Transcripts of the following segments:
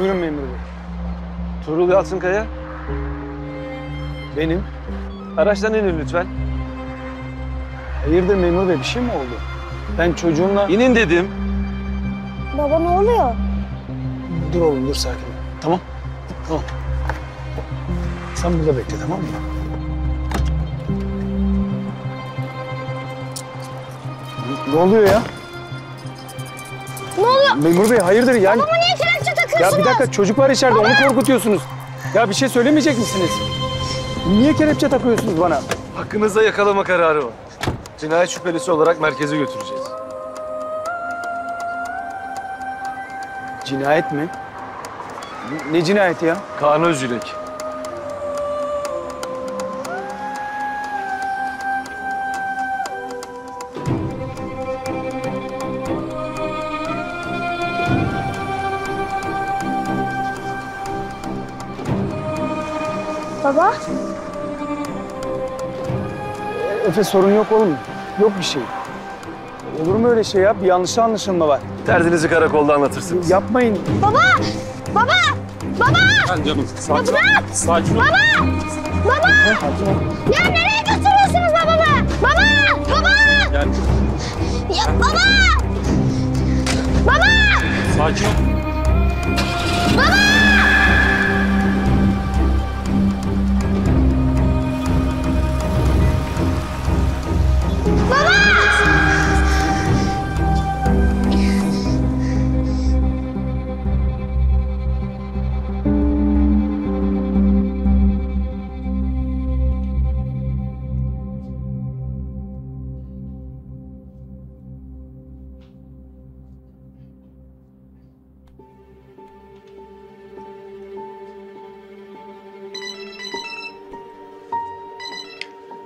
Buyurun memur bey. Tuğrul Altınkaya. Benim. Araçtan inin lütfen. Hayırdır memur bey, bir şey mi oldu? Ben çocuğumla... İnin dedim. Baba ne oluyor? Dur oğlum, dur, sakin ol. Tamam. Tamam. Sen burada bekle, tamam mı? Ne oluyor ya? Ne oluyor? Memur bey hayırdır yani? Babama niye kelepçe takıyorsunuz? Ya bir dakika, çocuk var içeride, baba! Onu korkutuyorsunuz. Ya bir şey söylemeyecek misiniz? Niye kelepçe takıyorsunuz bana? Hakkınızda yakalama kararı var. Cinayet şüphelisi olarak merkeze götüreceğiz. Cinayet mi? Ne cinayeti ya? Kaan Özgürek. Baba? Efe sorun yok oğlum. Yok bir şey. Olur mu öyle şey ya? Bir yanlış anlaşılma var. Derdinizi karakolda anlatırsınız. Yapmayın. Baba! Baba! Baba! Ben canım. Sakin ol. Sakin ol. Baba! Baba! Ya nereye götürüyorsunuz babamı? Baba! Baba! Yani... Ya baba! Baba! Sakin ol. Baba!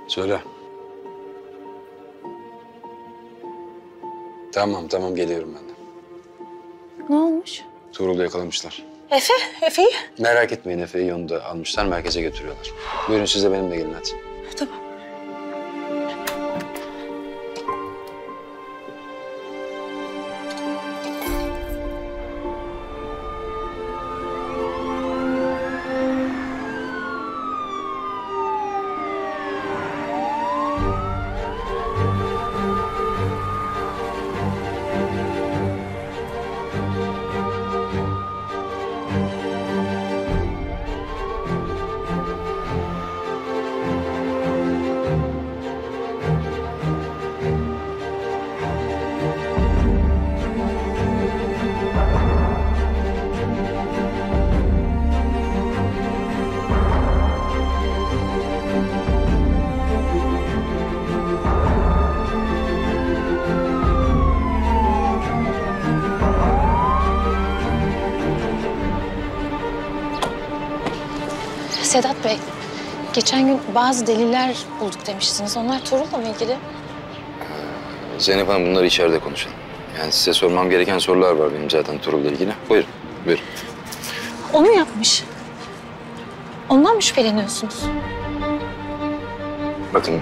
Söyle. Tamam geliyorum ben de. Ne olmuş? Tuğrul'u yakalamışlar. Efe'yi? Merak etmeyin, Efe'yi yanında almışlar, merkeze götürüyorlar. Buyurun siz de benimle gelin hadi. Tamam. Sedat Bey, geçen gün bazı deliller bulduk demiştiniz. Onlar Tuğrul'la mı ilgili? Zeynep Hanım, bunları içeride konuşalım. Yani size sormam gereken sorular var benim zaten Tuğrul'la ilgili. Buyurun, buyurun. Onu yapmış. Ondan mı şüpheleniyorsunuz? Bakın,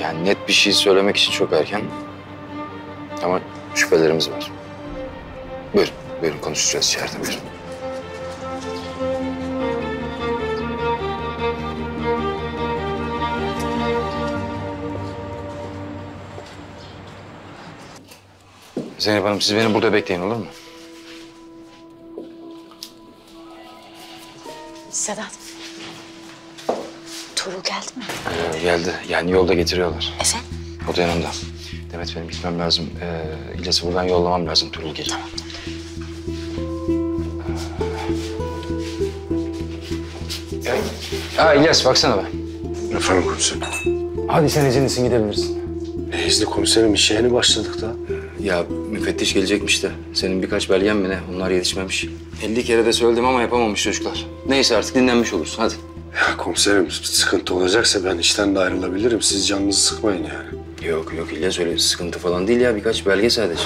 yani net bir şey söylemek için çok erken ama şüphelerimiz var. Buyurun, buyurun konuşacağız içeride, buyurun. Zeynep Hanım, siz beni burada bekleyin, olur mu? Sedat. Tuğrul geldi mi? Geldi. Yani yolda getiriyorlar. Efe? O da yanımda. Demet, benim gitmem lazım. İlyas'ı buradan yollamam lazım. Tuğrul geliyor. Tamam. İlyas, baksana be. Efendim komiserim. Hadi sen izinlisin, gidebilirsin. İzinli komiserim, işe yeni başladık da. Ya müfettiş gelecekmiş de senin birkaç belgen mi ne? Onlar yetişmemiş. 50 kere de söyledim ama yapamamış çocuklar. Neyse artık dinlenmiş olursun hadi. Ya komiserim, sıkıntı olacaksa ben işten de ayrılabilirim. Siz canınızı sıkmayın yani. Yok İlyas, öyle sıkıntı falan değil ya, birkaç belge sadece.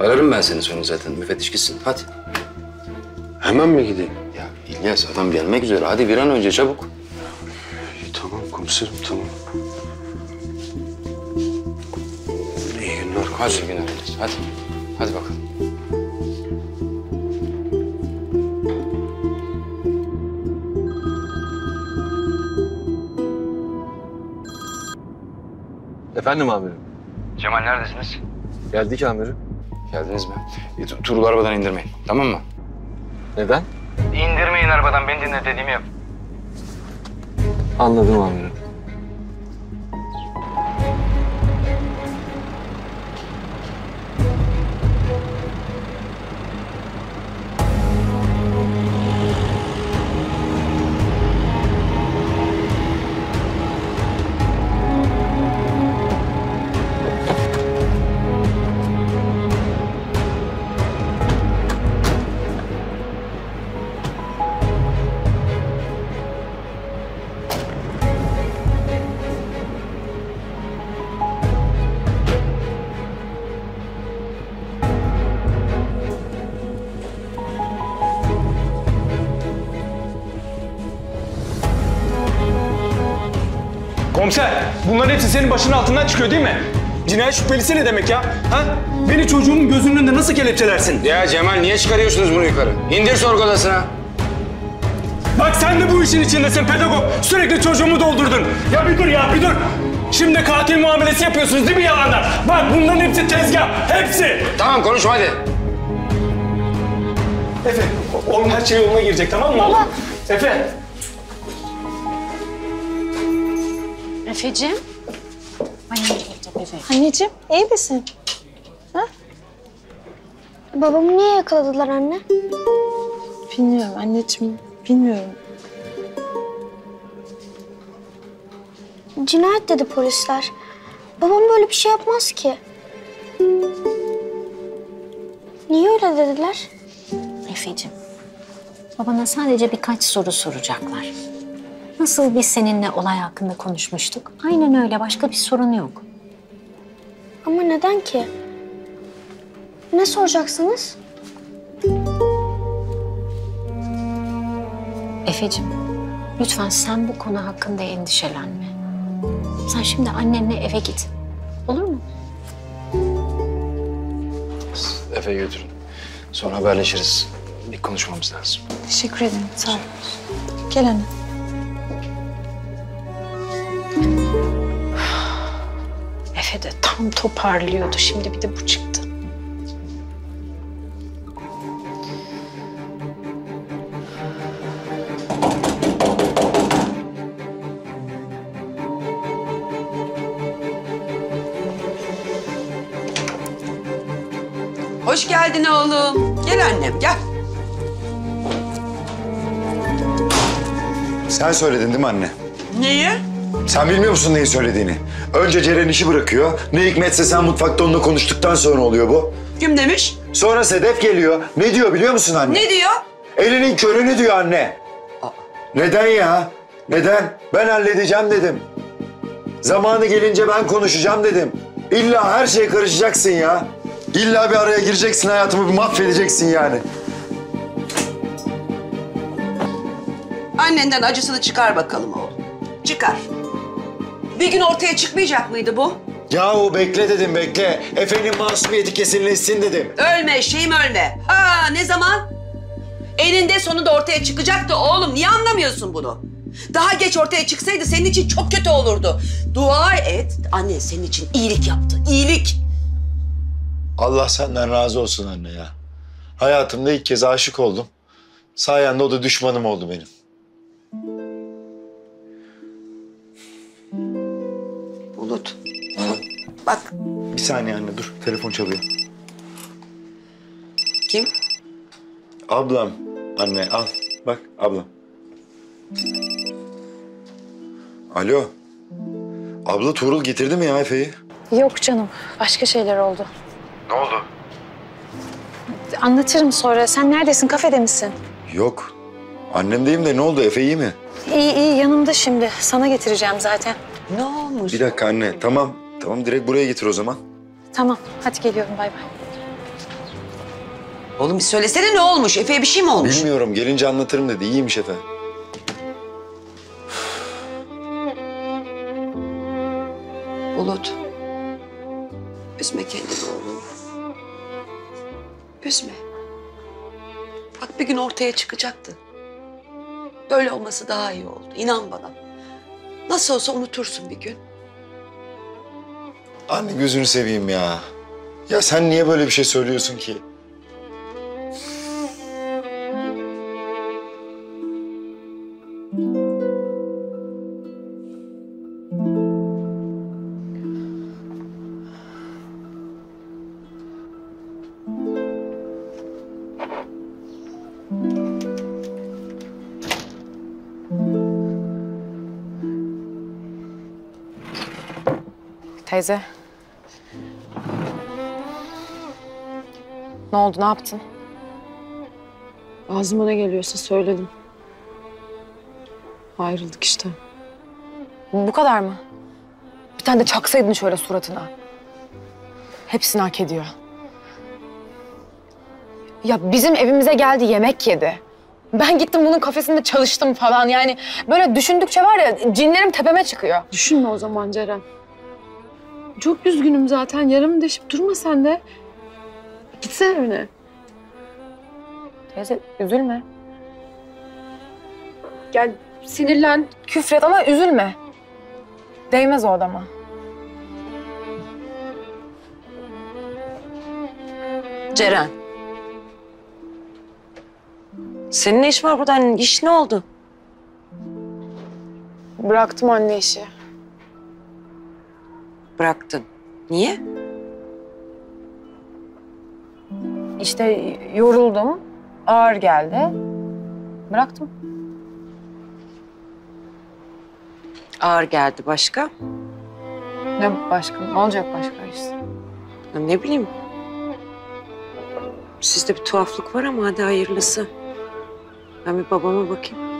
Ararım ben seni sonra zaten, müfettiş gitsin hadi. Hemen mi gideyim? Ya İlyas, adam gelmek üzere, hadi bir an önce çabuk. İyi, tamam komiserim, tamam. Hadi bakalım. Efendim amirim. Cemal neredesiniz? Geldik amirim. Geldiniz mi? Tuğrul arabadan indirmeyin, tamam mı? Neden? İndirmeyin arabadan, beni dinle, dediğimi yap. Anladım amirim. Komiser, bunların hepsi senin başının altından çıkıyor değil mi? Cinayet şüphelisi ne demek ya? Ha? Beni çocuğumun gözünün önünde nasıl kelepçelersin? Ya Cemal, niye çıkarıyorsunuz bunu yukarı? İndir sorgu odasına. Bak sen de bu işin içindesin pedagog. Sürekli çocuğumu doldurdun. Ya bir dur ya, bir dur. Şimdi katil muamelesi yapıyorsunuz değil mi yalanlar? Bak bunların hepsi tezgah, hepsi. Tamam konuşma hadi. Efe, oğlum her şey yoluna girecek tamam mı? Baba. Efe. Efeciğim. Anneciğim, iyi misin? Ha? Babamı niye yakaladılar anne? Bilmiyorum anneciğim, bilmiyorum. Cinayet dedi polisler. Babam böyle bir şey yapmaz ki. Niye öyle dediler? Efeciğim, babana sadece birkaç soru soracaklar. Nasıl biz seninle olay hakkında konuşmuştuk? Aynen öyle, başka bir sorun yok. Ama neden ki? Ne soracaksınız? Efeciğim, lütfen sen bu konu hakkında endişelenme. Sen şimdi annenle eve git, olur mu? Efe'yi götürün, sonra haberleşiriz. Bir konuşmamız lazım. Teşekkür ederim, sağ ol. Gel anne. Efe de tam toparlıyordu. Şimdi bir de bu çıktı. Hoş geldin oğlum. Gel annem gel. Sen söyledin değil mi anne? Neyi? Sen bilmiyor musun neyi söylediğini? Önce Ceren işi bırakıyor. Ne hikmetse sen mutfakta onunla konuştuktan sonra oluyor bu. Kim demiş? Sonra Sedef geliyor. Ne diyor biliyor musun anne? Ne diyor? Elinin körünü diyor anne. Aa. Neden ya? Neden? Ben halledeceğim dedim. Zamanı gelince ben konuşacağım dedim. İlla her şeye karışacaksın ya. İlla bir araya gireceksin, hayatımı bir mahvedeceksin yani. Annenden acısını çıkar bakalım oğlum. Çıkar. Bir gün ortaya çıkmayacak mıydı bu? Yahu bekle dedim, bekle. Efe'nin masumiyeti kesinleşsin dedim. Ölme eşeğim ölme. Ha ne zaman? Eninde sonunda ortaya çıkacaktı oğlum. Niye anlamıyorsun bunu? Daha geç ortaya çıksaydı senin için çok kötü olurdu. Dua et. Anne senin için iyilik yaptı, iyilik. Allah senden razı olsun anne ya. Hayatımda ilk kez aşık oldum. Sayende o da düşmanım oldu benim. Bulut. Hı? Bak. Bir saniye anne dur. Telefon çalıyor. Kim? Ablam. Anne al. Bak ablam. Alo. Abla Tuğrul getirdi mi ya Efe'yi? Yok canım. Başka şeyler oldu. Ne oldu? Anlatırım sonra. Sen neredesin? Kafede misin? Yok. Annemdeyim de ne oldu? Efe iyi mi? İyi iyi. Yanımda şimdi. Sana getireceğim zaten. Ne olmuş? Bir dakika anne, tamam. Tamam, direkt buraya getir o zaman. Tamam, hadi geliyorum, bay bay. Oğlum bir söylesene ne olmuş? Efe'ye bir şey mi olmuş? Bilmiyorum, gelince anlatırım dedi. İyiymiş Efe. Bulut. Üzme kendini oğlum. Üzme. Bak bir gün ortaya çıkacaktı. Böyle olması daha iyi oldu, inan bana. Nasıl olsa unutursun bir gün. Anne gözünü seveyim ya. Ya sen niye böyle bir şey söylüyorsun ki? Teyze. Ne oldu, ne yaptın? Ağzıma ne geliyorsa söyledim. Ayrıldık işte. Bu kadar mı? Bir tane de çaksaydın şöyle suratına. Hepsini hak ediyor. Ya bizim evimize geldi, yemek yedi. Ben gittim bunun kafesinde çalıştım falan. Yani böyle düşündükçe var ya cinlerim tepeme çıkıyor. Düşünme o zaman Ceren. Çok üzgünüm zaten. Yaramı deşip durma sen de. Gitsene evine. Teyze üzülme. Gel sinirlen, küfret ama üzülme. Değmez o adama. Ceren. Senin ne işin var burada? İş ne oldu? Bıraktım anne işi. Bıraktın. Niye? İşte yoruldum. Ağır geldi. Bıraktım. Ağır geldi. Başka? Ne başka? Ne olacak başka işte? Ya ne bileyim. Sizde bir tuhaflık var ama hadi hayırlısı. Ben bir babama bakayım.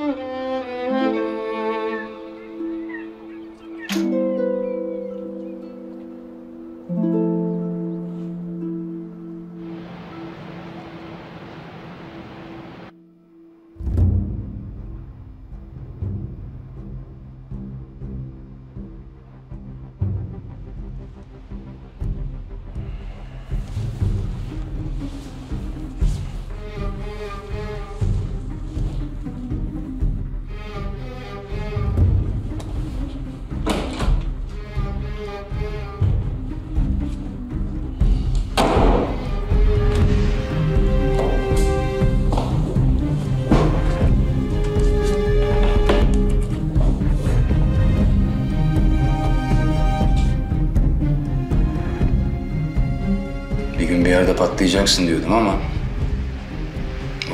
Patlayacaksın diyordum ama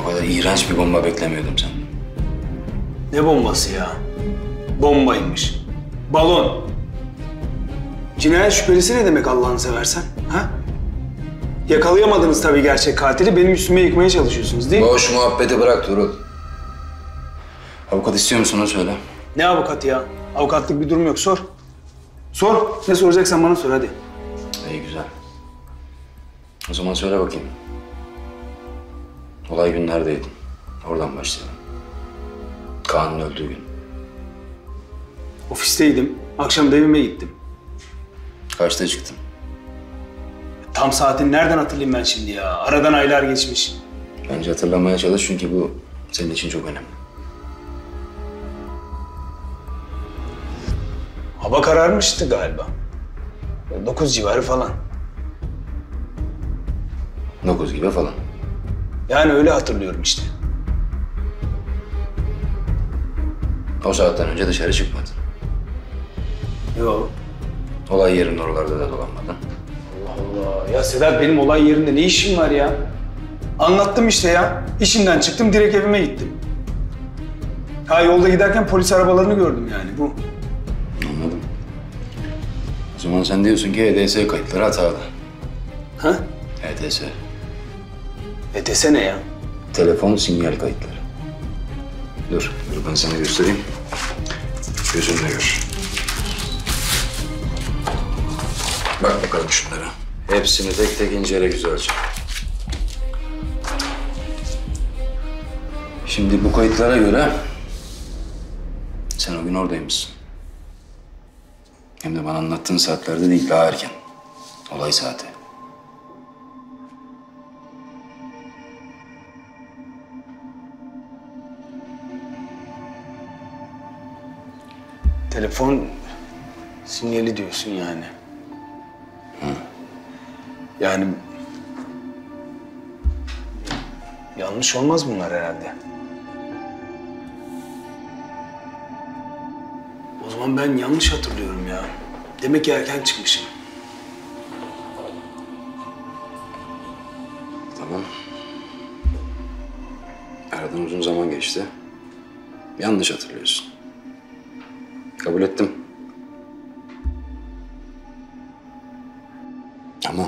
o kadar iğrenç bir bomba beklemiyordum senden. Ne bombası ya? Bombaymış. Balon. Cinayet şüphelisi ne demek Allah'ını seversen? Ha? Yakalayamadınız tabii gerçek katili. Benim üstüme yıkmaya çalışıyorsunuz değil mi? Boş muhabbeti bırak Tuğrul. Avukat istiyor musun? Onu söyle. Ne avukatı ya? Avukatlık bir durum yok. Sor. Sor. Ne soracaksan bana sor hadi. İyi güzel. O zaman söyle bakayım. Olay gün neredeydin? Oradan başlayalım. Kaan'ın öldüğü gün. Ofisteydim. Akşam da evime gittim. Kaçta çıktın? Tam saatini nereden hatırlayayım ben şimdi ya? Aradan aylar geçmiş. Bence hatırlamaya çalış çünkü bu senin için çok önemli. Hava kararmıştı galiba. 9 civarı falan. 9 gibi falan. Yani öyle hatırlıyorum işte. O saatten önce dışarı çıkmadın. Yok. Olay yerinin oralarda da dolanmadın. Allah Allah. Ya Sedat benim olay yerinde ne işim var ya? Anlattım işte ya. İşimden çıktım direkt evime gittim. Ha yolda giderken polis arabalarını gördüm yani bu. Anladım. O zaman sen diyorsun ki EDS kayıtları hatalı. Ha? EDS. EDS ne ya? Telefon sinyal kayıtları. Dur ben sana göstereyim. Gözünle gör. Bak bakalım şunlara. Hepsini tek tek incele güzelce. Şimdi bu kayıtlara göre sen o gün oradaymışsın. Hem de bana anlattığın saatlerde değil, daha erken. Olay saati. Telefon sinyali diyorsun yani. Yani... Yanlış olmaz bunlar herhalde. O zaman ben yanlış hatırlıyorum ya. Demek ki erken çıkmışım. Tamam. Aradan uzun zaman geçti. Yanlış hatırlıyorsun. Kabul ettim. Ama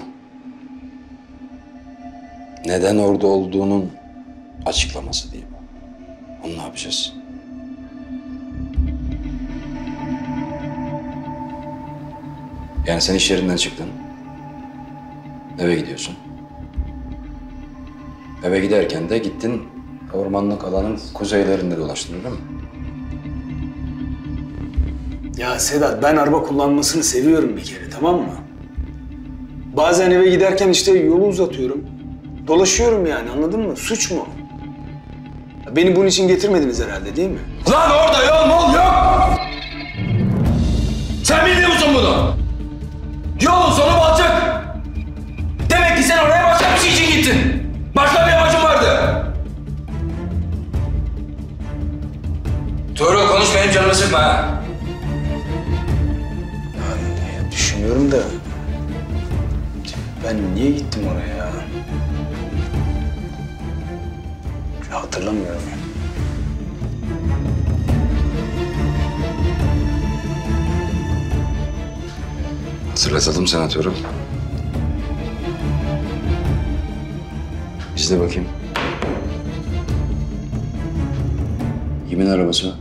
neden orada olduğunun açıklaması değil bu. Onu ne yapacağız? Yani sen iş yerinden çıktın. Eve gidiyorsun. Eve giderken de gittin ormanlık alanın kuzeylerinde dolaştın, değil mi? Ya Sedat, ben araba kullanmasını seviyorum bir kere, tamam mı? Bazen eve giderken işte yolu uzatıyorum. Dolaşıyorum yani, anladın mı? Suç mu? Beni bunun için getirmediniz herhalde, değil mi? Lan orada yol mol yok! Sen biliyor musun bunu? Yolun sonu batacak! Demek ki sen oraya başka bir şey için gittin. Başka bir amacın vardı. Tuğrul, konuş, benim canımı sıkma ha. Yani düşünüyorum da... Ben niye gittim oraya? Hatırlamıyorum. Hatırlatalım sana Tuğrul. İzle bakayım. Kimin arabası?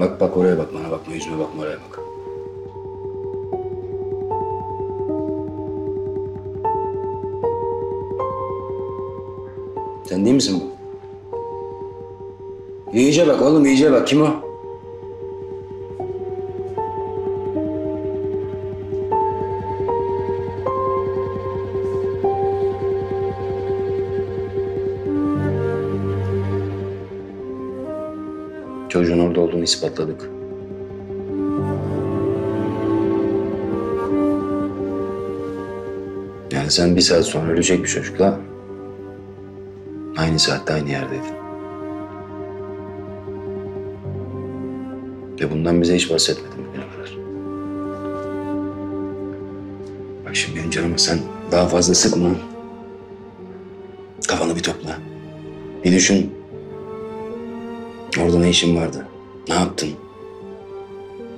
Bak bak, oraya bak, bana bakma, yüzüme bakma, oraya bak. Sen değil misin bu? İyice bak oğlum, iyice bak. Kim o? Çocuğun orada olduğunu ispatladık. Yani sen bir saat sonra ölecek bir çocukla aynı saatte aynı yerdeydin. Ve bundan bize hiç bahsetmedin bugüne kadar. Bak şimdi benim canımı sen daha fazla sıkma. Kafanı bir topla. Bir düşün. Orada ne işin vardı? Ne yaptın?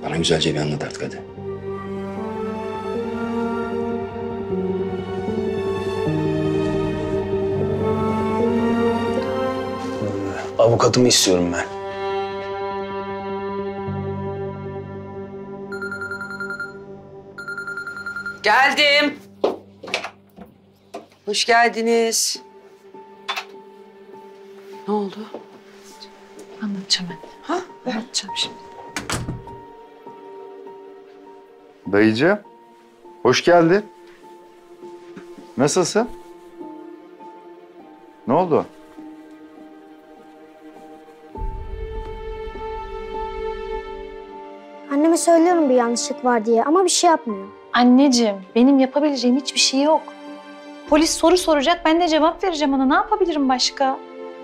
Bana güzelce bir anlat artık hadi. Avukatımı istiyorum ben. Geldim. Hoş geldiniz. Ne oldu? Anlatacağım ben. Ha? Anlatacağım şimdi. Dayıcığım, hoş geldin. Nasılsın? Ne oldu? Anneme söylüyorum bir yanlışlık var diye ama bir şey yapmıyor. Anneciğim, benim yapabileceğim hiçbir şey yok. Polis soru soracak, ben de cevap vereceğim ona. Ne yapabilirim başka?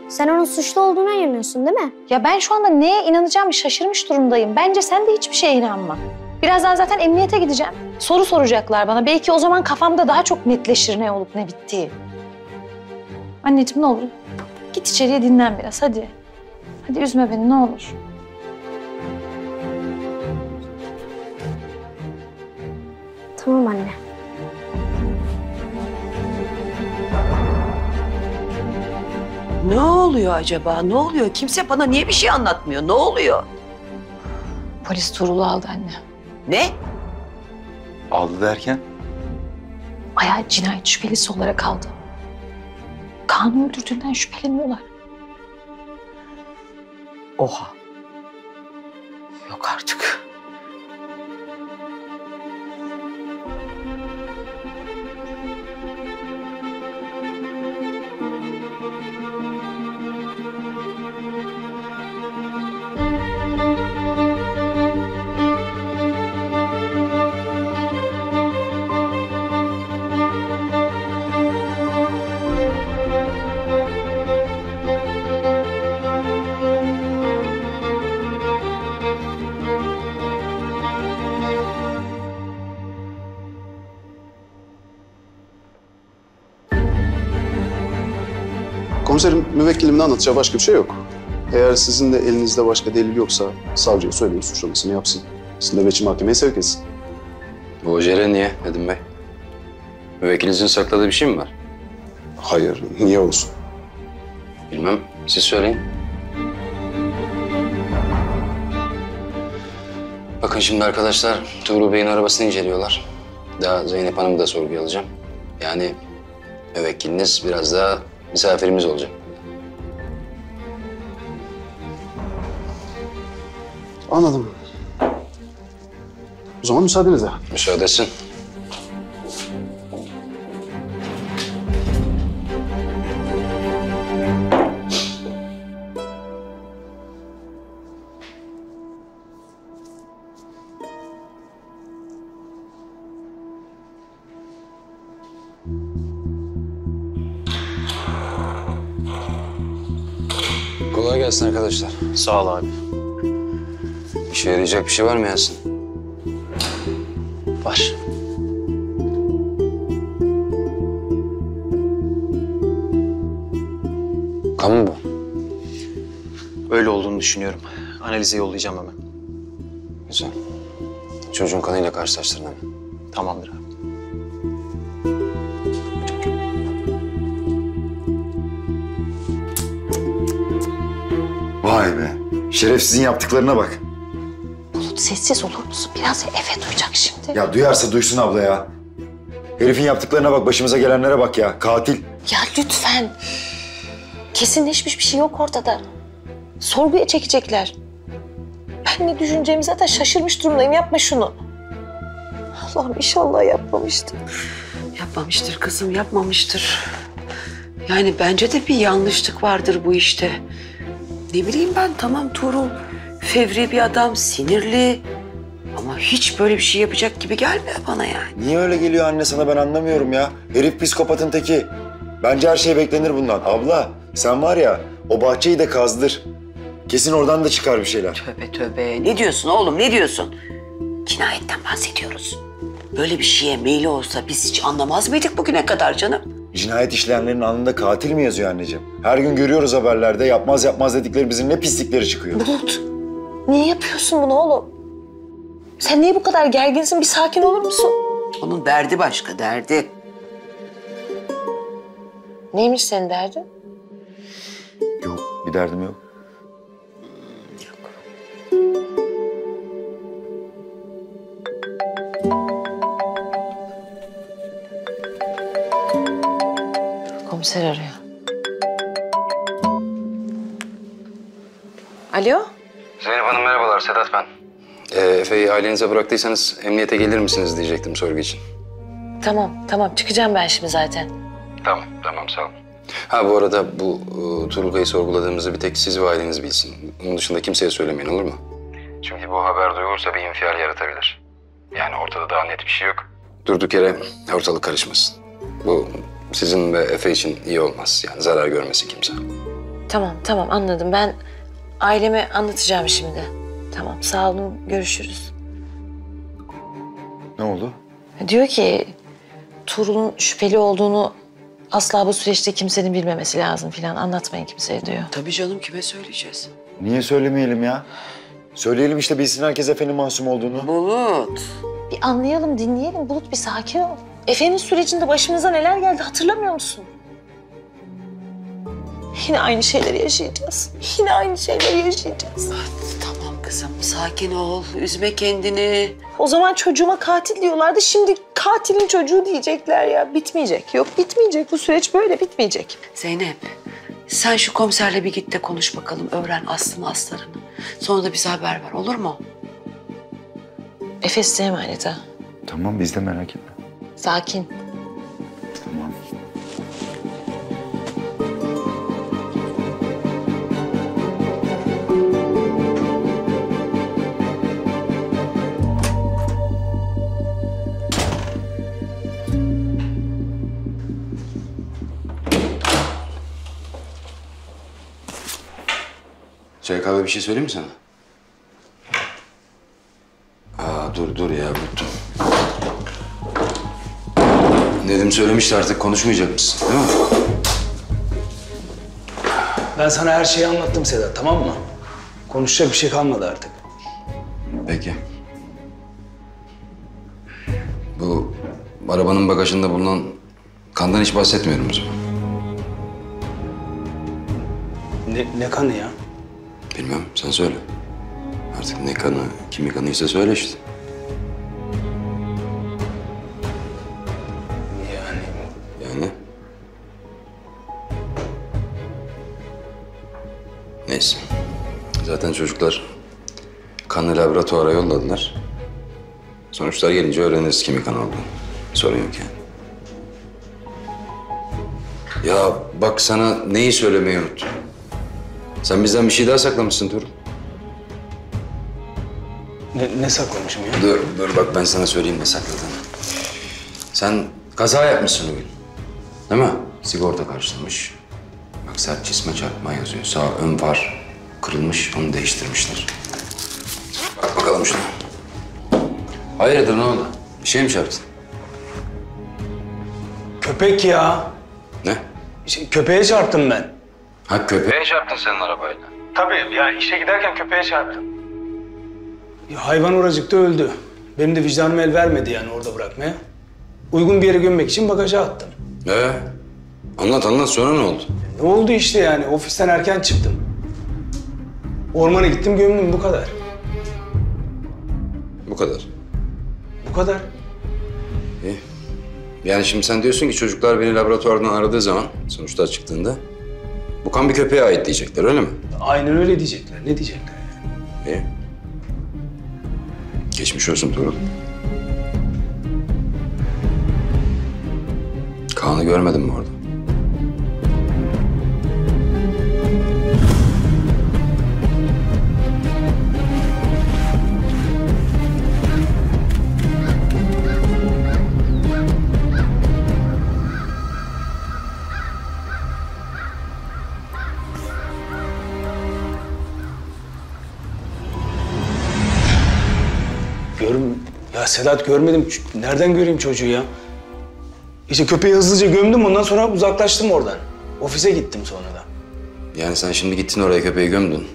Sen onun suçlu olduğuna inanıyorsun değil mi? Ya ben şu anda neye inanacağımı şaşırmış durumdayım. Bence sen de hiçbir şeye inanma. Birazdan zaten emniyete gideceğim. Soru soracaklar bana. Belki o zaman kafamda daha çok netleşir ne olup ne bittiği. Anneciğim ne olur git içeriye dinlen biraz hadi. Hadi üzme beni ne olur. Tamam anne. Ne oluyor acaba? Ne oluyor? Kimse bana niye bir şey anlatmıyor? Ne oluyor? Polis Tuğrul'u aldı anne. Ne? Aldı derken? Ayağı cinayet şüphelisi olarak aldı. Kaan'ı öldürdüğünden şüpheleniyorlar. Oha. Yok artık. Komiserim, müvekkilimin anlatacağı başka bir şey yok. Eğer sizin de elinizde başka delil yoksa savcıya söyleyin, suçlamasını yapsın. Sizin nöbetçi mahkemeye sevk etsin. Bu Ceren niye Nedim Bey? Müvekkilinizin sakladığı bir şey mi var? Hayır, niye olsun? Bilmem, siz söyleyin. Bakın şimdi arkadaşlar, Tuğrul Bey'in arabasını inceliyorlar. Daha Zeynep Hanım'ı da sorguya alacağım. Yani müvekkiliniz biraz daha misafirimiz olacak. Anladım. O zaman müsaadenizle. Müsaadesin. Kolay gelsin arkadaşlar. Sağ ol abi. İşe yarayacak bir şey var mı Yasin? Var. Kamu bu. Öyle olduğunu düşünüyorum. Analize yollayacağım hemen. Güzel. Çocuğun kanıyla karşılaştırdın mı? Tamamdır abi. Vay be. Şerefsizin yaptıklarına bak. Bulut sessiz olur musun? Biraz Efe duyacak şimdi. Ya duyarsa duysun abla ya. Herifin yaptıklarına bak, başımıza gelenlere bak ya. Katil. Ya lütfen. Kesinleşmiş bir şey yok ortada. Sorguya çekecekler. Ben ne düşüneceğimi zaten şaşırmış durumdayım. Yapma şunu. Allah'ım inşallah yapmamıştır. Yapmamıştır kızım, yapmamıştır. Yani bence de bir yanlışlık vardır bu işte. Ne bileyim ben, tamam Tuğrul fevri bir adam, sinirli ama hiç böyle bir şey yapacak gibi gelmiyor bana yani. Niye öyle geliyor anne sana, ben anlamıyorum ya. Herif psikopatın teki. Bence her şey beklenir bundan. Abla sen var ya, o bahçeyi de kazdır. Kesin oradan da çıkar bir şeyler. Tövbe tövbe, ne diyorsun oğlum, ne diyorsun? Cinayetten bahsediyoruz. Böyle bir şeye meyli olsa biz hiç anlamaz mıydık bugüne kadar canım? Cinayet işleyenlerin alnında katil mi yazıyor anneciğim? Her gün görüyoruz haberlerde, yapmaz yapmaz dedikleri bizim ne pislikleri çıkıyor. Bulut, niye yapıyorsun bunu oğlum? Sen niye bu kadar gerginsin? Bir sakin olur musun? Onun derdi başka, derdi. Neymiş senin derdin? Yok, bir derdim yok. Yok. Komiser arıyor. Alo? Zeynep Hanım merhabalar, Sedat ben. Efe'yi ailenize bıraktıysanız emniyete gelir misiniz diyecektim sorgu için. Tamam. Çıkacağım ben şimdi zaten. Tamam, sağ olun. Ha bu arada bu Turgay'ı sorguladığımızı bir tek siz ve aileniz bilsin. Onun dışında kimseye söylemeyin, olur mu? Çünkü bu haber duyulursa bir infial yaratabilir. Yani ortada daha net bir şey yok. Durduk yere ortalık karışmasın. Bu sizin ve Efe için iyi olmaz. Yani zarar görmesin kimse. Tamam, anladım. Ben aileme anlatacağım şimdi. Tamam, sağ olun. Görüşürüz. Ne oldu? Diyor ki, Tuğrul'un şüpheli olduğunu asla bu süreçte kimsenin bilmemesi lazım falan. Anlatmayın kimseye diyor. Tabii canım, kime söyleyeceğiz? Niye söylemeyelim ya? Söyleyelim işte, bilsin herkes Efe'nin masum olduğunu. Bulut. Bir anlayalım, dinleyelim. Bulut bir sakin ol. Efe'nin sürecinde başımıza neler geldi hatırlamıyor musun? Yine aynı şeyleri yaşayacağız. Tamam kızım, sakin ol, üzme kendini. O zaman çocuğuma katil diyorlardı, şimdi katilin çocuğu diyecekler ya. Bitmeyecek, yok bitmeyecek, bu süreç böyle bitmeyecek. Zeynep, sen şu komiserle bir git de konuş bakalım, öğren aslını aslarını. Sonra da bize haber ver, olur mu? Efe size emanet ha. Tamam, biz de merak etme. Sakin. Tamam. Çay kahve bir şey söyleyeyim mi sana? Dur ya, unuttum. Nedim söylemişti, artık konuşmayacak mısın, değil mi? Ben sana her şeyi anlattım Sedat, tamam mı? Konuşacak bir şey kalmadı artık. Peki. Bu arabanın bagajında bulunan kandan hiç bahsetmiyorum o zaman. Ne kanı ya? Bilmem, sen söyle. Artık ne kanı, kimi kanıysa söyle işte. Yani? Neyse. Zaten çocuklar kanı laboratuvara yolladılar. Sonuçlar gelince öğreniriz kimi kan olduğunu. Sorun yok yani. Ya bak sana neyi söylemeyi unuttum. Sen bizden bir şey daha saklamışsın Tuğrul. Ne saklamışım ya? Dur bak ben sana söyleyeyim ne sakladığını. Sen kaza yapmışsın bugün. Değil mi? Sigorta karşılamış. Bak sert cisme çarpma yazıyor. Sağ ön far kırılmış, onu değiştirmişler. Bak bakalım şuna. Hayırdır, ne oldu? Bir şey mi çarptın? Köpek ya. Ne? Köpeğe çarptım ben. Ha, köpeğe çarptın senin arabayla. Tabii ya, işe giderken köpeğe çarptım. Ya, hayvan oracıkta öldü. Benim de vicdanım el vermedi yani orada bırakmaya. Uygun bir yere gömmek için bagaja attım. Anlat sonra ne oldu? Ne oldu işte yani, ofisten erken çıktım. Ormana gittim, gömdüm, bu kadar. Bu kadar? Bu kadar. İyi. Yani şimdi sen diyorsun ki çocuklar beni laboratuvardan aradığı zaman, sonuçlar çıktığında... bu kan bir köpeğe ait diyecekler, öyle mi? Aynen öyle diyecekler. Ne diyecekler yani? İyi. Geçmiş olsun Tuğrul. Kaan'ı görmedin mi orada? Sedat, görmedim. Nereden göreyim çocuğu ya? İşte köpeği hızlıca gömdüm, ondan sonra uzaklaştım oradan. Ofise gittim sonra da. Yani sen şimdi gittin oraya, köpeği gömdün.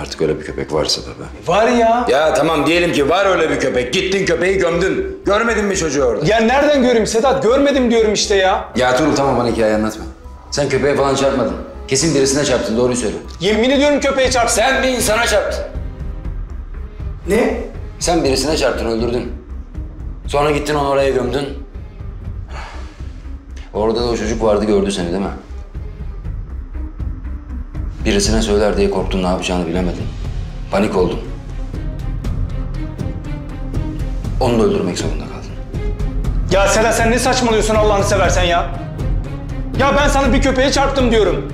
Artık öyle bir köpek varsa tabii. Var ya. Ya tamam, diyelim ki var öyle bir köpek. Gittin köpeği gömdün. Görmedin mi çocuğu orada? Ya nereden göreyim Sedat? Görmedim diyorum işte ya. Ya Tuğrul tamam, bana hikaye anlatma. Sen köpeğe falan çarpmadın. Kesin birisine çarptın, doğruyu söyle. Yemin ediyorum köpeğe çarptın. Sen bir insana çarptın. Ne? Sen birisine çarptın, öldürdün. Sonra gittin onu oraya gömdün. Orada da o çocuk vardı, gördü seni değil mi? Birisine söyler diye korktun, ne yapacağını bilemedin. Panik oldun. Onu da öldürmek zorunda kaldın. Ya Seda, sen ne saçmalıyorsun Allah'ını seversen ya? Ya ben sana bir köpeğe çarptım diyorum.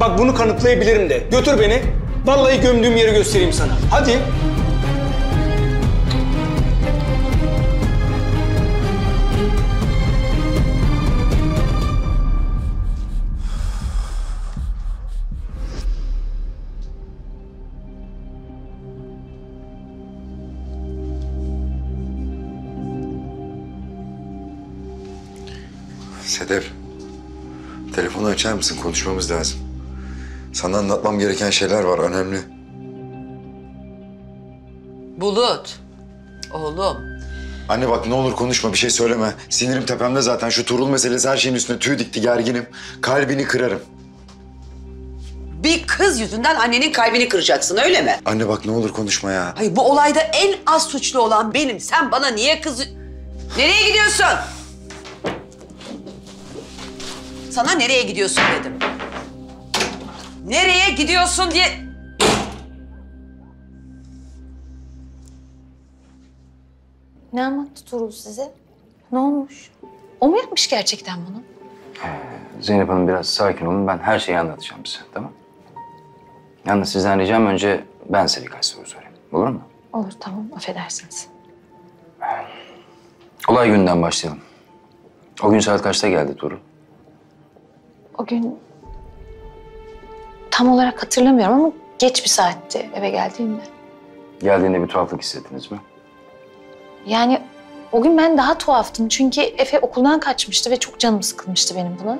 Bak bunu kanıtlayabilirim de. Götür beni. Vallahi gömdüğüm yeri göstereyim sana. Hadi. Sedef, telefonu açar mısın? Konuşmamız lazım. Sana anlatmam gereken şeyler var, önemli. Bulut, oğlum. Anne bak, ne olur konuşma, bir şey söyleme. Sinirim tepemde zaten. Şu Tuğrul meselesi her şeyin üstüne tüy dikti, gerginim. Kalbini kırarım. Bir kız yüzünden annenin kalbini kıracaksın, öyle mi? Anne bak, ne olur konuşma ya. Hayır, bu olayda en az suçlu olan benim. Sen bana niye kız... Nereye gidiyorsun? Sana nereye gidiyorsun dedim. Nereye gidiyorsun diye... Ne anlattı Tuğrul size? Ne olmuş? O mu yapmış gerçekten bunu? Zeynep Hanım, biraz sakin olun. Ben her şeyi anlatacağım size, tamam mı? Yalnız sizden ricam, önce ben size birkaç soru sorayım. Olur mu? Olur, tamam. Affedersiniz. Olay günden başlayalım. O gün saat kaçta geldi Tuğrul? O gün tam olarak hatırlamıyorum ama geç bir saatti eve geldiğimde. Geldiğinde bir tuhaflık hissettiniz mi? Yani o gün ben daha tuhaftım çünkü Efe okuldan kaçmıştı ve çok canım sıkılmıştı benim buna.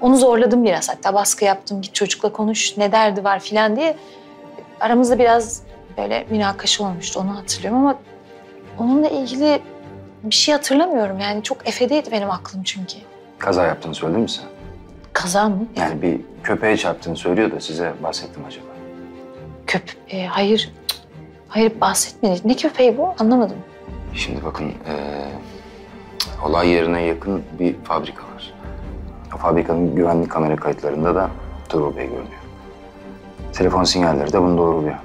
Onu zorladım biraz, hatta baskı yaptım, git çocukla konuş, ne derdi var filan diye. Aramızda biraz böyle münakaşa olmuştu, onu hatırlıyorum ama onunla ilgili bir şey hatırlamıyorum. Yani çok Efe'deydi benim aklım çünkü. Kaza yaptığını söyledi mi sen? Kaza mı? Yani bir köpeğe çarptığını söylüyor da size bahsettim acaba? Hayır. Hayır, bahsetmedi. Ne köpeği bu? Anlamadım. Şimdi bakın, olay yerine yakın bir fabrika var. O fabrikanın güvenlik kamera kayıtlarında da Tuğrul Bey görünüyor. Telefon sinyalleri de bunu doğruluyor.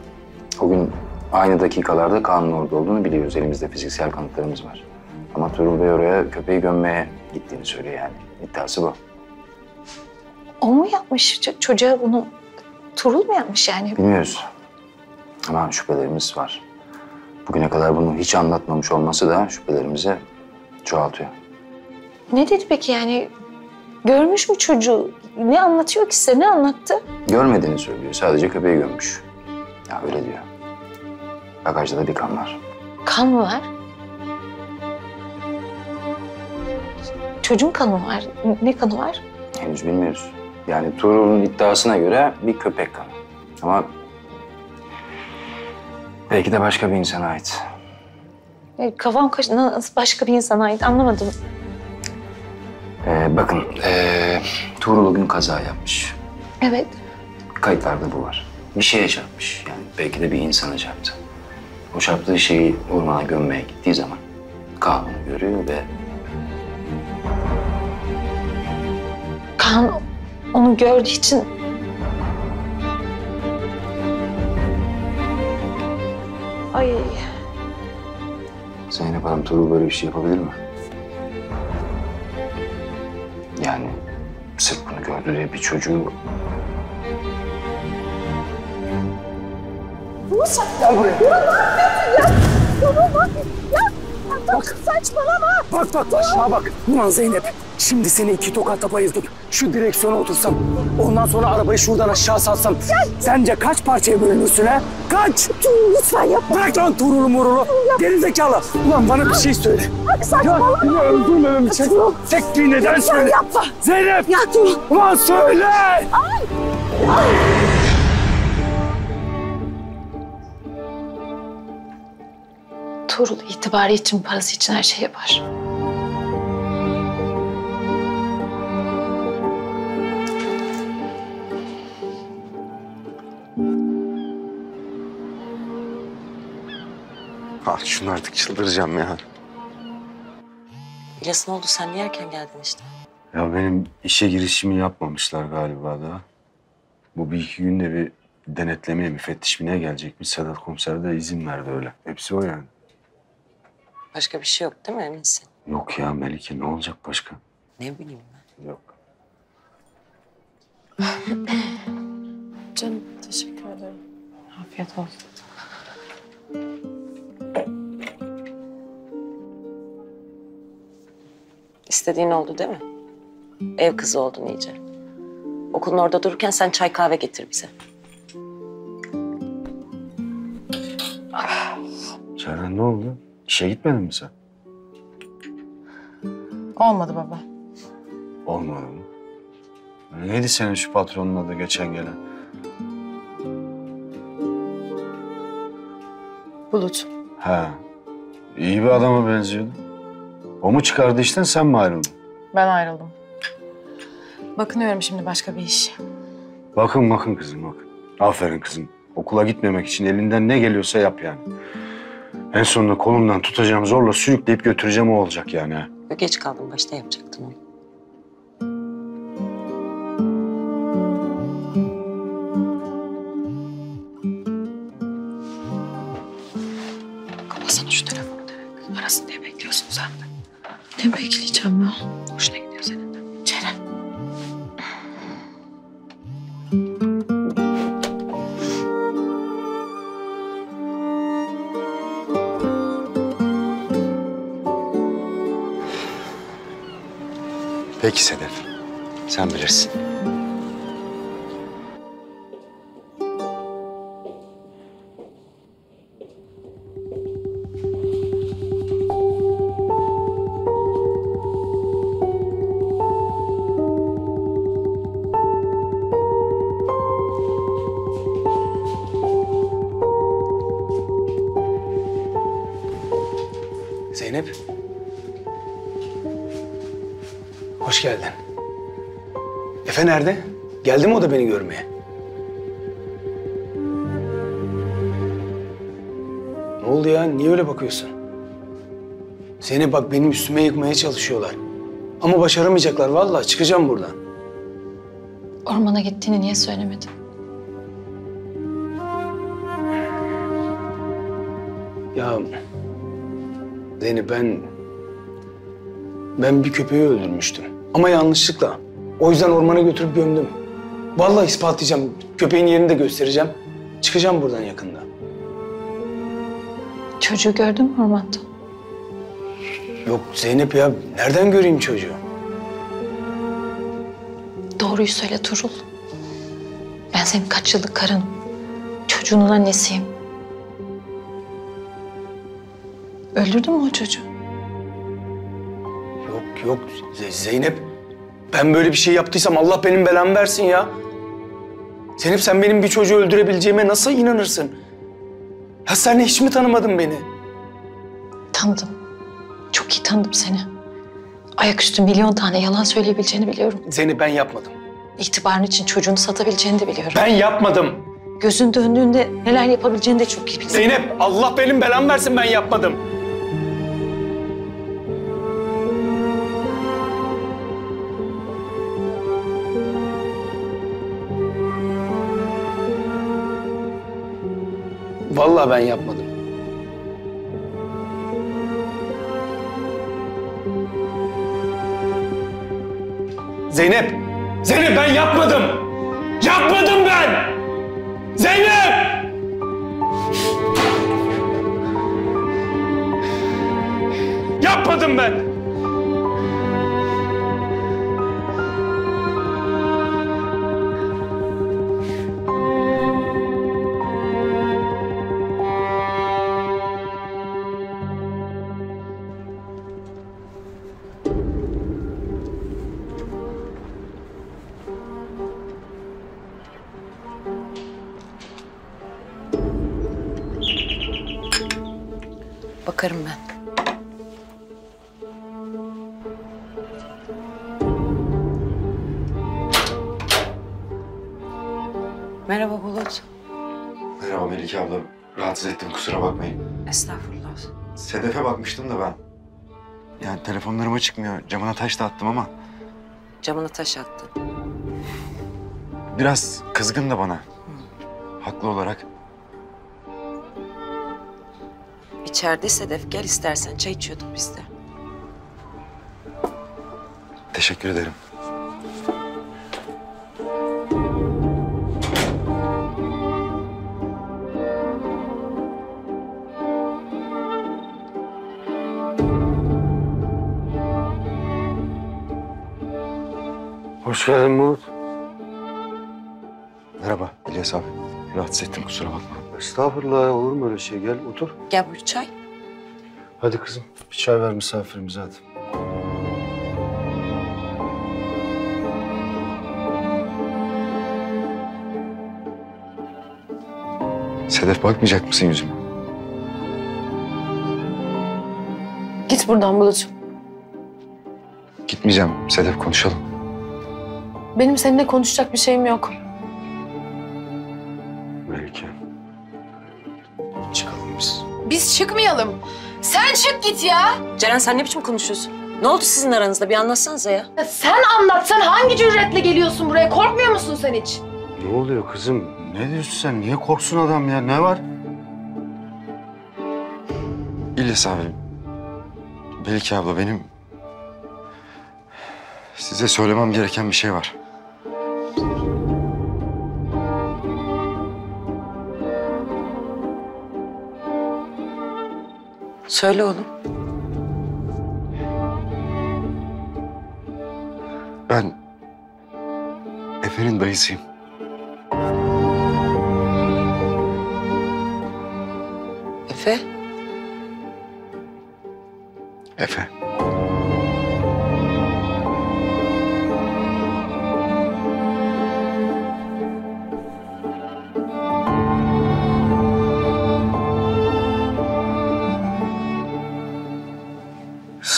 O gün aynı dakikalarda Kaan'ın orada olduğunu biliyoruz. Elimizde fiziksel kanıtlarımız var. Ama Tuğrul Bey oraya köpeği gömmeye gittiğini söylüyor yani. İddiası bu. O mu yapmış? Çocuğa bunu Tuğrul mu yapmış yani? Bilmiyoruz. Ama şüphelerimiz var. Bugüne kadar bunu hiç anlatmamış olması da şüphelerimizi çoğaltıyor. Ne dedi peki yani? Görmüş mü çocuğu? Ne anlatıyor ki size? Ne anlattı? Görmediğini söylüyor. Sadece köpeği görmüş. Ya öyle diyor. Bagajda da bir kan var. Kan mı var? Çocuğun kanı mı var? Ne kanı var? Henüz bilmiyoruz. Yani Tuğrul'un iddiasına göre bir köpek kanı. Ama belki de başka bir insana ait. Kafam kaçtı. Nasıl başka bir insana ait? Anlamadım. Bakın, Tuğrul o gün kaza yapmış. Evet. Kayıtlarda bu var. Bir şeye çarpmış. Yani belki de bir insana çarptı. O çarptığı şeyi ormana gömmeye gittiği zaman Kaan görüyor ve... Kaan onu gördüğü için... Ay. Zeynep Hanım, Tuğrul böyle bir şey yapabilir mi? Yani sırf bunu gördü diye bir çocuğu... Nasıl? Gel buraya. Ya ne yapıyorsun ya? Ya ne yapıyorsun ya? Bak. Saçmalama. Bak başıma bak. Ulan Zeynep, şimdi seni iki tokatla bayıldım. Şu direksiyona otursam, ondan sonra arabayı şuradan aşağı salsam. Gel. Sence kaç parçaya bölünürsün ha? Kaç? Tuğrul, lütfen yapma. Bırak lan Tuğrul'u morulu. Gerizekalı. Ulan bana bir şey söyle. Bak saçmalama. Ya öldürmemem için. Tek bir neden söyle. Yapma. Zeynep. Ya Tuğrul. Ulan söyle. Ay. Ay. Tuğrul itibarı için, parası için her şey yapar. Ah şunu artık çıldıracağım ya. İlyas ne oldu? Sen niye erken geldin işte? Ya benim işe girişimi yapmamışlar galiba daha. Bu bir iki günde bir denetlemeye, müfettişmine gelecekmiş. Sedat komiser de izin verdi öyle. Hepsi o yani. Başka bir şey yok değil mi? Eminsin. Yok ya Melike, ne olacak başka? Ne bileyim ben. Yok. Canım teşekkür ederim. Afiyet olsun. İstediğin oldu değil mi? Ev kızı oldun iyice. Okulun orada dururken sen çay kahve getir bize. Ceren ne oldu? İşe gitmedin mi sen? Olmadı baba. Olmadı mı? Neydi senin şu patronun adı geçen gelen? Bulut. Ha. İyi bir adama benziyordu. O mu çıkardı işten, sen mi ayrıldın? Ben ayrıldım. Bakınıyorum şimdi başka bir iş. Bakın kızım bakın. Aferin kızım. Okula gitmemek için elinden ne geliyorsa yap yani. En sonunda kolumdan tutacağım, zorla sürükleyip götüreceğim, o olacak yani. Geç kaldım, başta yapacaktım onu. Kapatsana şu telefonu direkt. Arasın diye bekliyorsun sen de. Ne bekleyeceğim ben? Hoşuna gidiyor senin de. Ceren. Peki Sedef, sen bilirsin. Zeynep. Hoş geldin. Efe nerede? Geldi mi o da beni görmeye? Ne oldu ya? Niye öyle bakıyorsun? Zeynep bak benim üstüme yıkmaya çalışıyorlar. Ama başaramayacaklar vallahi. Çıkacağım buradan. Ormana gittiğini niye söylemedin? Ya Zeynep ben bir köpeği öldürmüştüm. Ama yanlışlıkla. O yüzden ormana götürüp gömdüm. Vallahi ispatlayacağım. Köpeğin yerini de göstereceğim. Çıkacağım buradan yakında. Çocuğu gördün mü ormanda? Yok Zeynep ya. Nereden göreyim çocuğu? Doğruyu söyle Tuğrul. Ben senin kaç yıllık karınım. Çocuğunun annesiyim. Öldürdün mü o çocuğu? Yok Zeynep. Ben böyle bir şey yaptıysam Allah benim belamı versin ya. Zeynep sen benim bir çocuğu öldürebileceğime nasıl inanırsın? Ya sen hiç mi tanımadın beni? Tanıdım. Çok iyi tanıdım seni. Ayaküstü milyon tane yalan söyleyebileceğini biliyorum. Zeynep ben yapmadım. İtibarın için çocuğunu satabileceğini de biliyorum. Ben yapmadım. Gözün döndüğünde neler yapabileceğini de çok iyi biliyorum. Zeynep Allah benim belamı versin ben yapmadım. Vallahi ben yapmadım. Zeynep! Zeynep ben yapmadım! Yapmadım ben! Zeynep! Yapmadım ben! Bakarım ben. Merhaba Bulut. Merhaba Melike abla. Rahatsız ettim kusura bakmayın. Estağfurullah. Sedef'e bakmıştım da ben. Yani telefonlarıma çıkmıyor. Camına taş da attım ama. Camına taş attın. Biraz kızgın da bana. Haklı olarak. İçeride Sedef, gel istersen. Çay içiyorduk biz de. Teşekkür ederim. Hoş geldin Bulut. Merhaba İlyas abi. Rahatsız ettim kusura bakma. Estağfurullah, olur mu öyle şey? Gel otur. Gel buyur çay. Hadi kızım, bir çay ver misafirimize hadi. Sedef bakmayacak mısın yüzüme? Git buradan Bulut'cum. Gitmeyeceğim. Sedef konuşalım. Benim seninle konuşacak bir şeyim yok. Biz çıkmayalım. Sen çık git ya. Ceren sen ne biçim konuşuyorsun? Ne oldu sizin aranızda? Bir anlatsanıza ya. Ya sen anlatsan hangi cüretle geliyorsun buraya? Korkmuyor musun sen hiç? Ne oluyor kızım? Ne diyorsun sen? Niye korksun adam ya? Ne var? İlyas abi, Melike abla benim size söylemem gereken bir şey var. Söyle oğlum. Ben Efe'nin dayısıyım. Efe? Efe.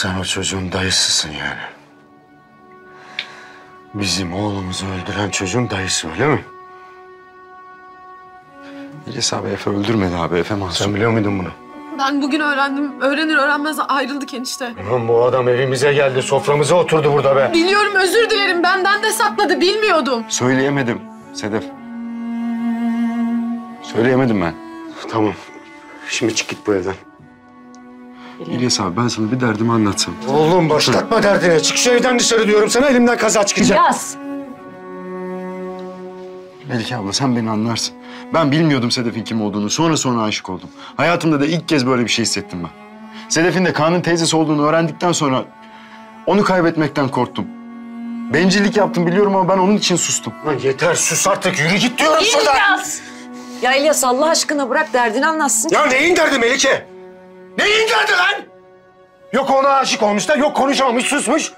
Sen o çocuğun dayısısın yani. Bizim oğlumuzu öldüren çocuğun dayısı, öyle mi? İlyas abi, Efe öldürmedi abi. Efe masum. Sen biliyor muydun bunu? Ben bugün öğrendim. Öğrenir öğrenmez ayrıldık enişte. Lan bu adam evimize geldi, soframıza oturdu burada be. Biliyorum, özür dilerim. Benden de sakladı, bilmiyordum. Söyleyemedim Sedef. Söyleyemedim ben. Tamam. Şimdi çık git bu evden. İlyas abi, ben sana bir derdimi anlatsam. Oğlum başlatma derdine. Çık şu evden dışarı diyorum sana, elimden kaza çıkacak. İlyas! Melike abla, sen beni anlarsın. Ben bilmiyordum Sedef'in kim olduğunu. Sonra aşık oldum. Hayatımda da ilk kez böyle bir şey hissettim ben. Sedef'in de Kaan'ın teyzesi olduğunu öğrendikten sonra onu kaybetmekten korktum. Bencillik yaptım biliyorum ama ben onun için sustum. Lan yeter, sus artık. Yürü git diyorum şuradan. İlyas! Ya İlyas, Allah aşkına bırak, derdini anlatsın. Ya neyin derdi Melike? Neyin derdi lan? Yok ona aşık olmuş da, yok konuşamamış, susmuş.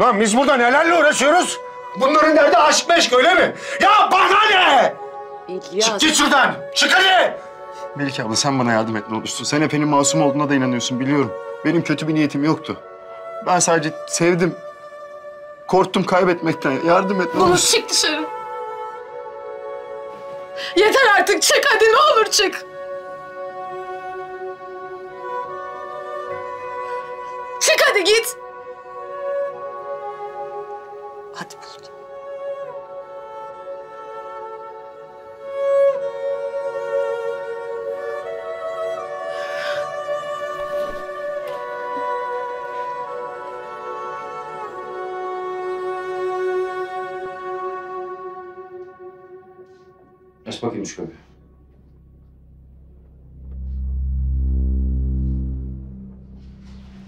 Lan biz burada nelerle uğraşıyoruz? Bunların derdi aşk meşk, öyle mi? Ya bana ne? İlyas. Çık git şuradan, çık hadi! Melike abla, sen bana yardım et ne olursun. Sen Efe'nin masum olduğuna da inanıyorsun, biliyorum. Benim kötü bir niyetim yoktu. Ben sadece sevdim. Korktum kaybetmekten, yardım et ne olursun. Bulut, çık dışarı. Yeter artık, çık hadi, ne olur çık. Çık hadi git. Hadi Bulut. Aç bakayım şu kapıyı.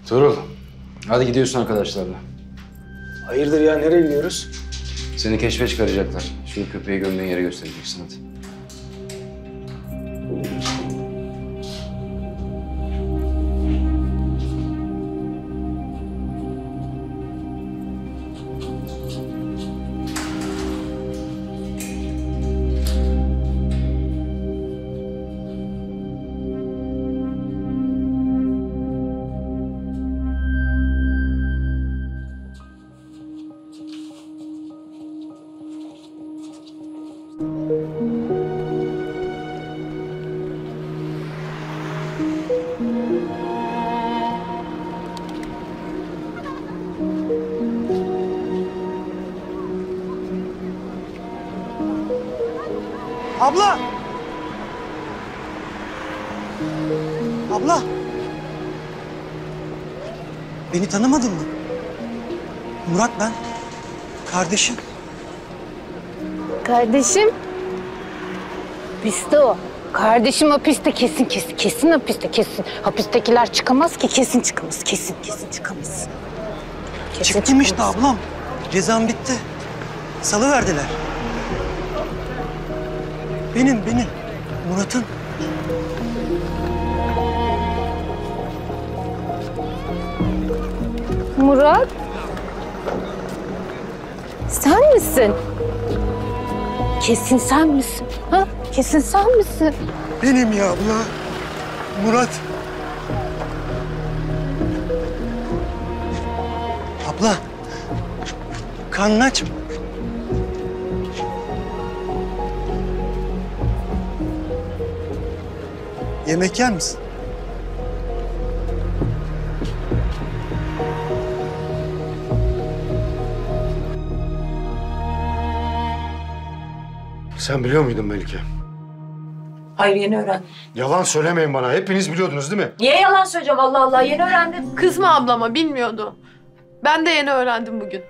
Tuğrul, hadi gidiyorsun arkadaşlarla. Hayırdır ya, nereye gidiyoruz? Seni keşfe çıkaracaklar. Şu köpeği gömdüğün yere göstereceksin, hadi. Abla! Abla! Beni tanımadın mı? Murat ben. Kardeşim. Kardeşim? Piste o. Kardeşim hapiste, kesin hapiste, kesin. Hapistekiler çıkamaz ki, kesin çıkamaz. Çıktım işte ablam. Cezam bitti. Salıverdiler. Benim. Murat'ın. Murat? Sen misin? Kesin sen misin? Ha? Kesin sen misin? Benim ya abla. Murat. Abla. Karnını aç mı? Yemek yer misin? Sen biliyor muydun Melike? Hayır, yeni öğrendim. Yalan söylemeyin bana. Hepiniz biliyordunuz değil mi? Niye yalan söyleyeceğim? Allah Allah, yeni öğrendim. Kızma ablama, bilmiyordu. Ben de yeni öğrendim bugün.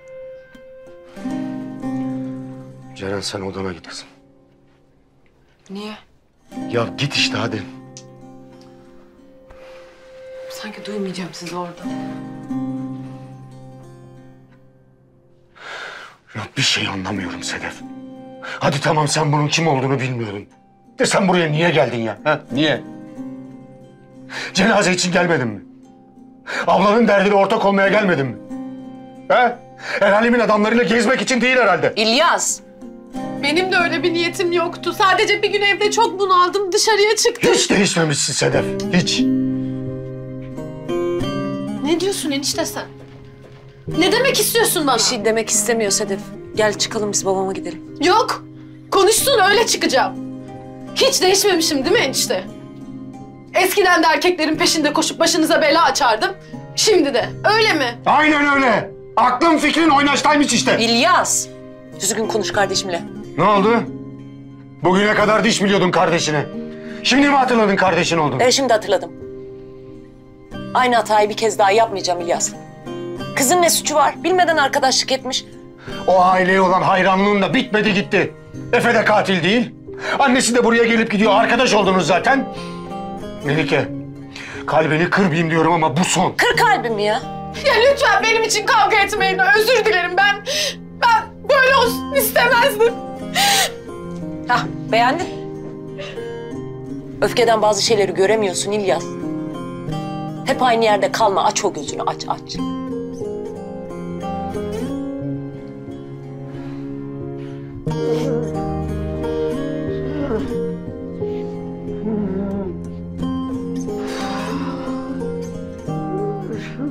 Ceren, sen odana git kızım. Niye? Ya git işte hadi. Sanki duymayacağım sizi orada. Ya bir şey anlamıyorum Sedef. Hadi tamam, sen bunun kim olduğunu bilmiyordun. De sen buraya niye geldin ya? Ha? Niye? Cenaze için gelmedin mi? Ablanın derdine ortak olmaya gelmedin mi? Ha? El alemin adamlarıyla gezmek için değil herhalde. İlyas! Benim de öyle bir niyetim yoktu. Sadece bir gün evde çok bunaldım, dışarıya çıktım. Hiç değişmemişsin Sedef, hiç. Ne Ne diyorsun enişte sen? Ne demek istiyorsun bana? Bir şey demek istemiyor Sedef. Gel çıkalım biz babama gidelim. Yok. Konuşsun öyle çıkacağım. Hiç değişmemişim değil mi enişte? Eskiden de erkeklerin peşinde koşup başınıza bela açardım. Şimdi de öyle mi? Aynen öyle. Aklın fikrin oynaştaymış işte. İlyas. Düzgün konuş kardeşimle. Ne oldu? Bugüne kadar diş biliyordun kardeşini. Şimdi mi hatırladın kardeşin olduğunu? Ben şimdi hatırladım. Aynı hatayı bir kez daha yapmayacağım İlyas. Kızın ne suçu var? Bilmeden arkadaşlık etmiş. O aileye olan hayranlığın da bitmedi gitti. Efe de katil değil. Annesi de buraya gelip gidiyor. Arkadaş oldunuz zaten. Melike, kalbini kırmayayım diyorum ama bu son. Kır kalbimi ya. Ya lütfen benim için kavga etmeyin. Özür dilerim ben böyle olsun istemezdim. Hah, beğendin. Öfkeden bazı şeyleri göremiyorsun İlyas. Hep aynı yerde kalma. Aç o gözünü, aç.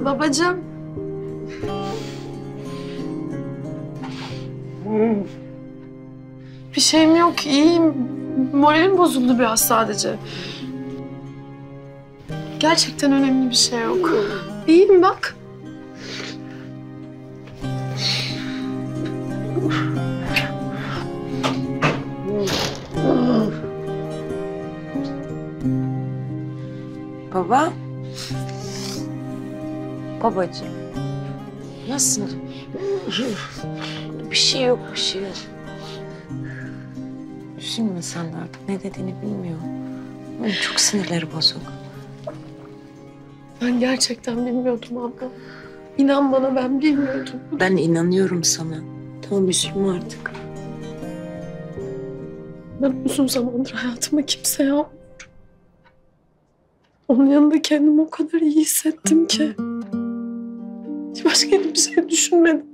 Babacığım. Bir şeyim yok, iyiyim. Moralim bozuldu biraz sadece. Gerçekten önemli bir şey yok. İyiyim bak. Baba. Babacığım. Nasılsın? Bir şey yok. Üzülme sen de artık. Ne dediğini bilmiyorum. Benim çok sinirleri bozuk. Ben gerçekten bilmiyordum abla. İnan bana ben bilmiyordum. Ben inanıyorum sana. Tamam üzülme artık. Ben uzun zamandır hayatıma kimseye almıyorum. Onun yanında kendimi o kadar iyi hissettim ki. Hiç başka bir şey düşünmedim.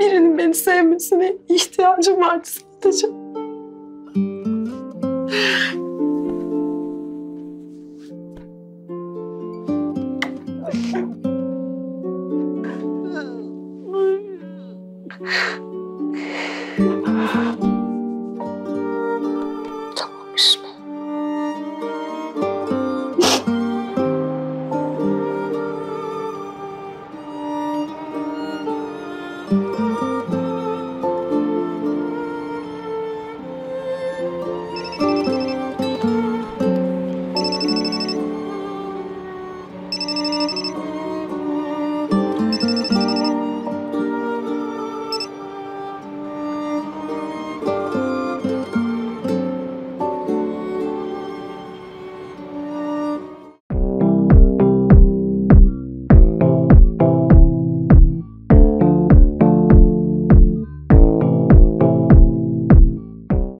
Birinin beni sevmesine ihtiyacım vardı sadece.